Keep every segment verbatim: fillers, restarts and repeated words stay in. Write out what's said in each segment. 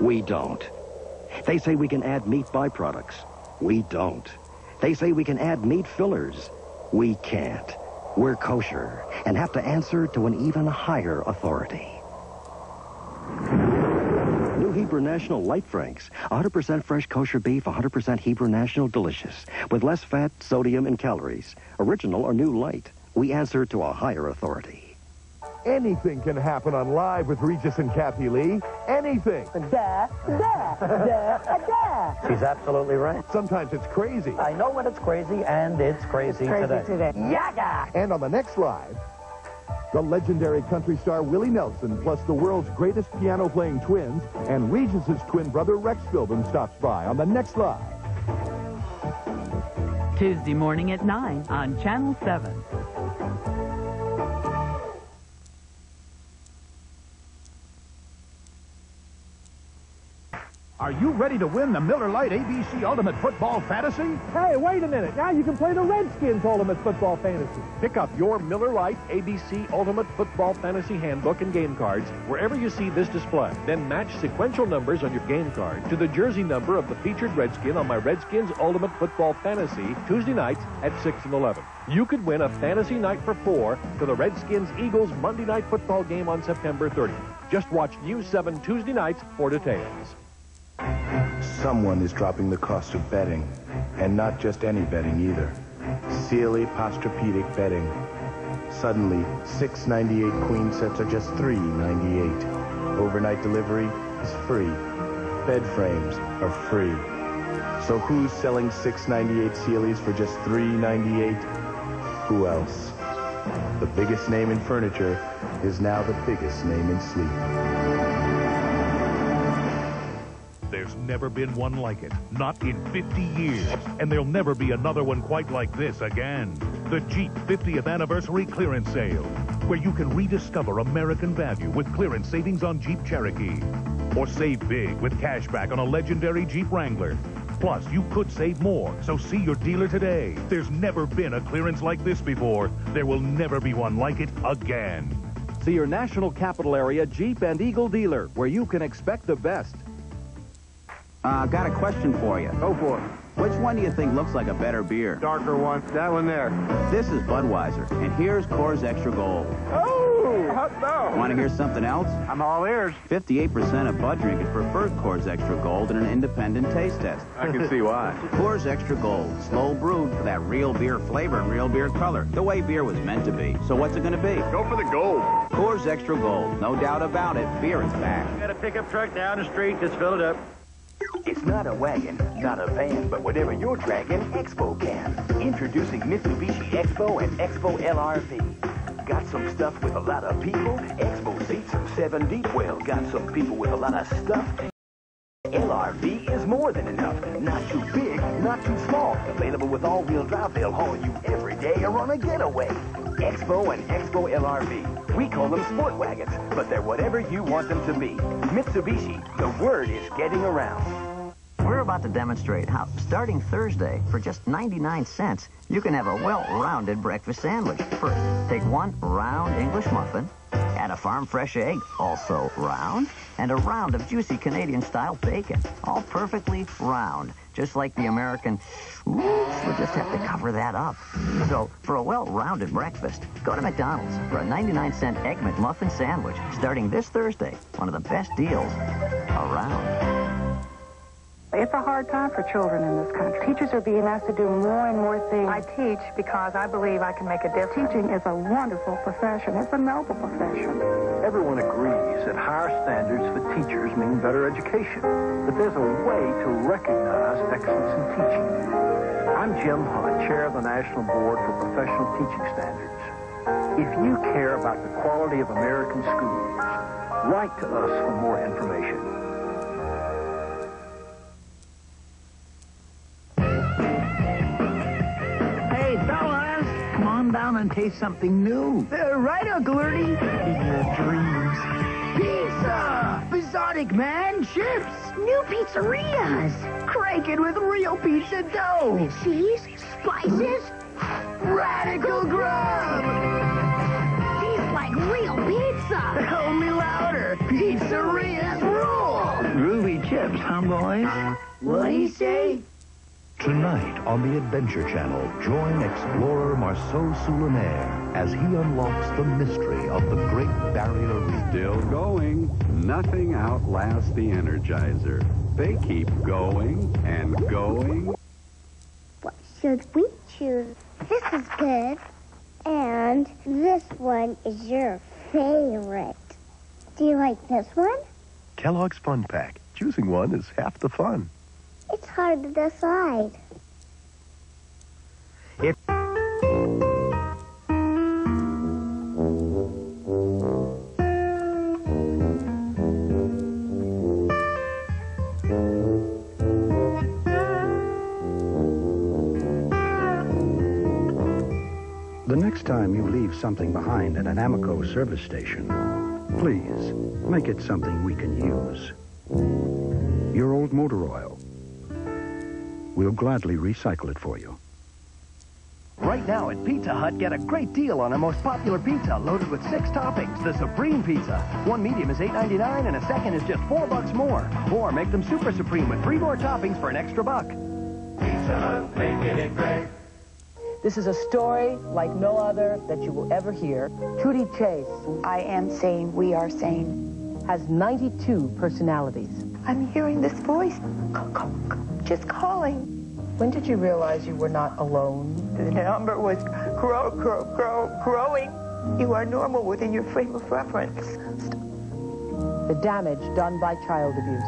We don't. They say we can add meat byproducts. We don't. They say we can add meat fillers. We can't. We're kosher and have to answer to an even higher authority. New Hebrew National Light Franks. one hundred percent fresh kosher beef, one hundred percent Hebrew National delicious. With less fat, sodium, and calories. Original or new light. We answer to a higher authority. Anything can happen on Live with Regis and Kathie Lee. Anything. Duh, duh, duh, duh. She's absolutely right. Sometimes it's crazy. I know when it's crazy, and it's crazy, it's crazy today. today. Yaga! And on the next Live, the legendary country star Willie Nelson, plus the world's greatest piano-playing twins, and Regis's twin brother Rex Filben stops by on the next Live. Tuesday morning at nine on Channel seven. Are you ready to win the Miller Lite A B C Ultimate Football Fantasy? Hey, wait a minute. Now you can play the Redskins Ultimate Football Fantasy. Pick up your Miller Lite A B C Ultimate Football Fantasy handbook and game cards wherever you see this display. Then match sequential numbers on your game card to the jersey number of the featured Redskin on my Redskins Ultimate Football Fantasy Tuesday nights at six and eleven. You could win a fantasy night for four for the Redskins-Eagles Monday Night Football game on September thirtieth. Just watch News seven Tuesday nights for details. Someone is dropping the cost of betting, and not just any betting either. Sealy Posturepedic Betting. Suddenly, six ninety-eight queen sets are just three ninety-eight. Overnight delivery is free. Bed frames are free. So who's selling six ninety-eight Sealys for just three ninety-eight? Who else? The biggest name in furniture is now the biggest name in sleep. There's never been one like it, not in fifty years. And there'll never be another one quite like this again. The Jeep fiftieth Anniversary Clearance Sale, where you can rediscover American value with clearance savings on Jeep Cherokee. Or save big with cash back on a legendary Jeep Wrangler. Plus, you could save more, so see your dealer today. There's never been a clearance like this before. There will never be one like it again. See your National Capital Area Jeep and Eagle dealer, where you can expect the best. I've uh, got a question for you. Go for it. Which one do you think looks like a better beer? Darker one. That one there. This is Budweiser, and here's Coors Extra Gold. Oh, hot dog. Want to hear something else? I'm all ears. fifty-eight percent of Bud drinkers preferred Coors Extra Gold in an independent taste test. I can see why. Coors Extra Gold, slow brewed for that real beer flavor and real beer color, the way beer was meant to be. So what's it going to be? Go for the gold. Coors Extra Gold, no doubt about it, beer is back. Got a pickup truck down the street that's filled up. It's not a wagon, not a van, but whatever you're dragging, Expo can. Introducing Mitsubishi Expo and Expo L R V. Got some stuff with a lot of people? Expo seats are seven deep. Well, got some people with a lot of stuff? L R V is more than enough. Not too big, not too small. Available with all-wheel drive, they'll haul you every day or on a getaway. Expo and Expo L R V. We call them sport wagons, but they're whatever you want them to be. Mitsubishi, the word is getting around. We're about to demonstrate how, starting Thursday, for just ninety-nine cents, you can have a well-rounded breakfast sandwich. First, take one round English muffin, add a farm fresh egg, also round, and a round of juicy Canadian-style bacon, all perfectly round, just like the American. Oops, we'll just have to cover that up. So, for a well-rounded breakfast, go to McDonald's for a ninety-nine cent Egg McMuffin sandwich, starting this Thursday. One of the best deals around. It's a hard time for children in this country. Teachers are being asked to do more and more things. I teach because I believe I can make a difference. Teaching is a wonderful profession. It's a noble profession. Everyone agrees that higher standards for teachers mean better education. But there's a way to recognize excellence in teaching. I'm Jim Hunt, Chair of the National Board for Professional Teaching Standards. If you care about the quality of American schools, write to us for more information. Down and taste something new. Uh, right, Uncle Ernie? In your dreams. Pizza! Bizzotic, man. Chips. New pizzerias. Crank it with real pizza dough. Cheese. Spices. Radical grub. Tastes like real pizza. Only louder. Pizzerias rule. Ruby. chips, huh, boys? What do you say? Tonight on the Adventure Channel, join explorer Marceau Soulaner as he unlocks the mystery of the Great Barrier Reef. Still going. Nothing outlasts the Energizer. They keep going and going. What should we choose? This is good. And this one is your favorite. Do you like this one? Kellogg's Fun Pack. Choosing one is half the fun. It's hard to decide. If the next time you leave something behind at an Amoco service station, please make it something we can use. Your old motor oil. We'll gladly recycle it for you. Right now at Pizza Hut, get a great deal on our most popular pizza, loaded with six toppings, the Supreme Pizza. One medium is eight ninety-nine and a second is just four bucks more. Or make them Super Supreme with three more toppings for an extra buck. Pizza Hut, making it great. This is a story like no other that you will ever hear. Trudy Chase. I am sane. We are sane. Has ninety-two personalities. I'm hearing this voice. Just calling. When did you realize you were not alone? The number was grow, grow, grow, growing. You are normal within your frame of reference. The damage done by child abuse.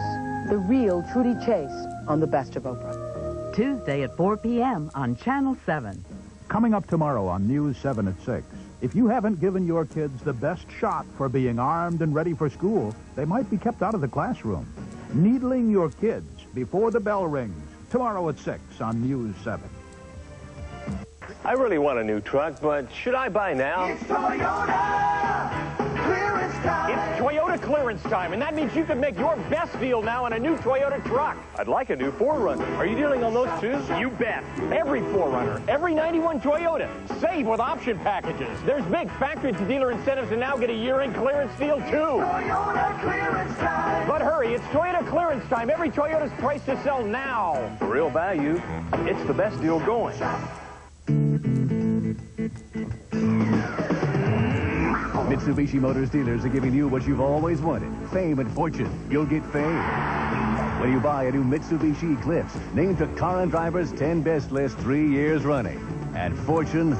The real Trudy Chase on The Best of Oprah. Tuesday at four p m on Channel seven. Coming up tomorrow on News seven at six. If you haven't given your kids the best shot for being armed and ready for school, they might be kept out of the classroom. Needling your kids before the bell rings, tomorrow at six on News seven. I really want a new truck, but should I buy now? It's Toyota clearance time! It's Toyota clearance time, and that means you can make your best deal now on a new Toyota truck. I'd like a new four runner. Are you dealing on those too? You bet. Every four runner, every ninety-one Toyota. Save with option packages. There's big factory-to-dealer incentives, and now get a year-end clearance deal, too. It's Toyota clearance time! But hurry, it's Toyota clearance time. Every Toyota's priced to sell now. For real value, it's the best deal going. Mitsubishi Motors dealers are giving you what you've always wanted, fame and fortune. You'll get fame when you buy a new Mitsubishi Eclipse, named to Car and Driver's ten Best List three years running. And fortune,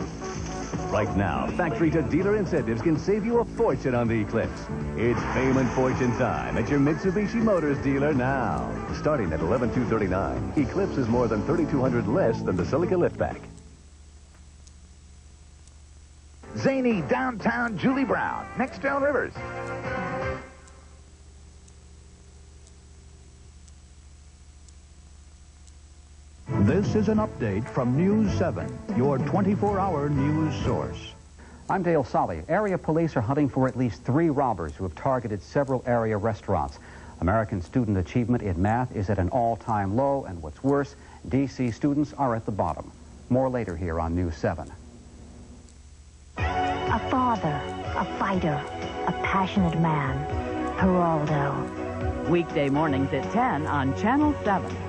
right now, factory to dealer incentives can save you a fortune on the Eclipse. It's fame and fortune time at your Mitsubishi Motors dealer now. Starting at eleven thousand two hundred thirty-nine dollars, Eclipse is more than thirty-two hundred dollars less than the Celica liftback. Zany downtown Julie Brown, next down Rivers. This is an update from News seven, your twenty-four hour news source. I'm Dale Solly. Area police are hunting for at least three robbers who have targeted several area restaurants. American student achievement in math is at an all-time low, and what's worse, D C students are at the bottom. More later here on News seven. A father, a fighter, a passionate man, Geraldo. Weekday mornings at ten on Channel seven.